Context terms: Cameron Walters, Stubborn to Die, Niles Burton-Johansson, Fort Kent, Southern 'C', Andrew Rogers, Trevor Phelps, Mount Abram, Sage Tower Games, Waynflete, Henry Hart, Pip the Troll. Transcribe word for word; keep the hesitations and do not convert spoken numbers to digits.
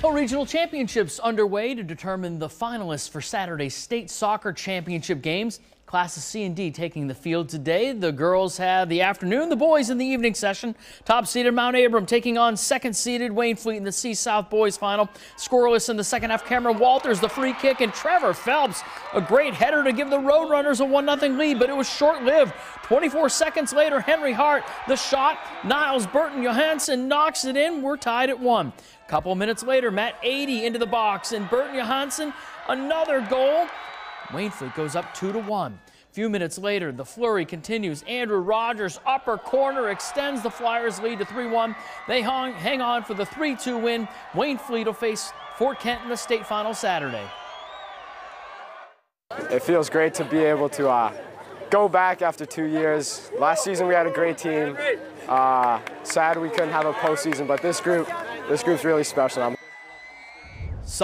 Well, regional championships underway to determine the finalists for Saturday's state soccer championship games. Classes C and D taking the field today. The girls have the afternoon, the boys in the evening session. Top-seeded Mount Abram taking on second-seeded Waynflete in the C-South boys final. Scoreless in the second half, Cameron Walters, the free kick, and Trevor Phelps, a great header to give the Roadrunners a one nothing lead, but it was short-lived. twenty-four seconds later, Henry Hart, the shot. Niles Burton-Johansson knocks it in. We're tied at one. A couple minutes later, Matt eighty into the box, and Burton-Johansson, another goal. Waynflete goes up two to one. A few minutes later, the flurry continues. Andrew Rogers, upper corner, extends the Flyers' lead to three one. They hung, hang on for the three two win. Waynflete will face Fort Kent in the state final Saturday. It feels great to be able to uh, go back after two years. Last season we had a great team. Uh, sad we couldn't have a postseason, but this group, this group's really special. I'm